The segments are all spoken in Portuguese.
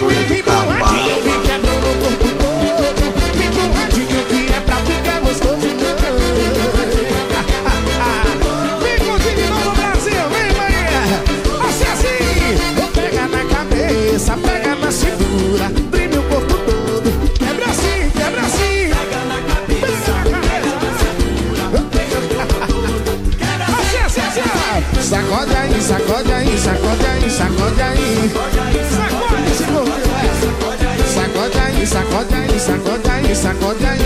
joelho do cavalo. Sacode aí, sacode aí, sacode aí, sacode aí. Sacode, sacode aí, sacode aí, sacode aí, sacode aí.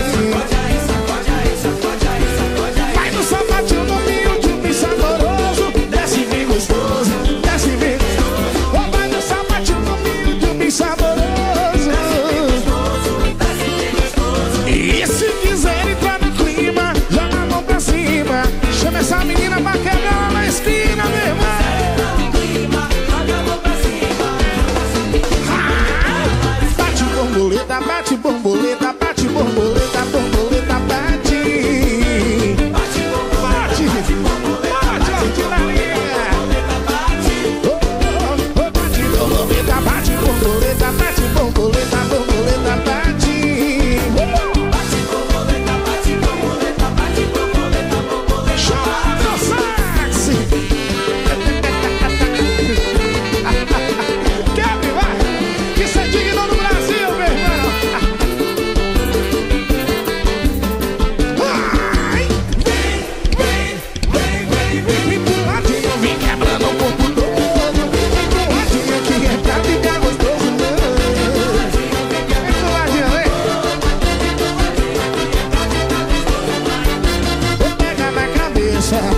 Vai no sapatinho no meio de um bicho saboroso. Desce bem gostoso, desce bem gostoso. Vai no sapatinho no meio de um bicho saboroso. E se quiser entrar no clima, joga a mão pra cima. Chama essa menina pra quebrar na esquina. Bate borboleta, bate borboleta, borboleta bate. Bate borboleta, bate borboleta, bate borboleta, bate borboleta, bate borboleta, borboleta bate. Bate borboleta, bate borboleta, bate borboleta, borboleta. Chora no sax. Quer vai? Que se digno no Brasil, meu irmão.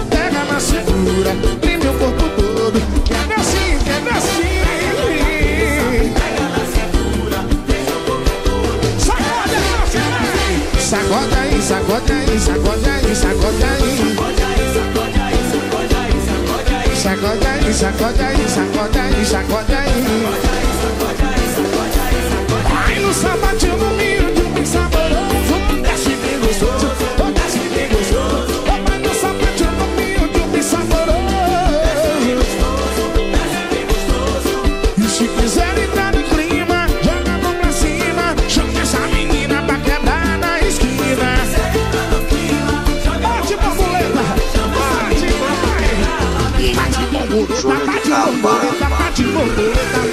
Pega na cintura, prende o corpo todo. Quebra assim, quebra assim. Pega na cintura, prende o corpo todo. Sacode aí, sacode aí, sacode aí, sacode aí. Sacode aí, sacode aí, sacode aí, sacode aí. Sacode aí, sacode aí, sacode aí, sacode aí. Sacode aí, sacode aí, sacode aí. Vai no sapatinho no meio de um bem saboroso. Desce bem gostoso, desce bem gostoso. Bate borboleta, bate borboleta.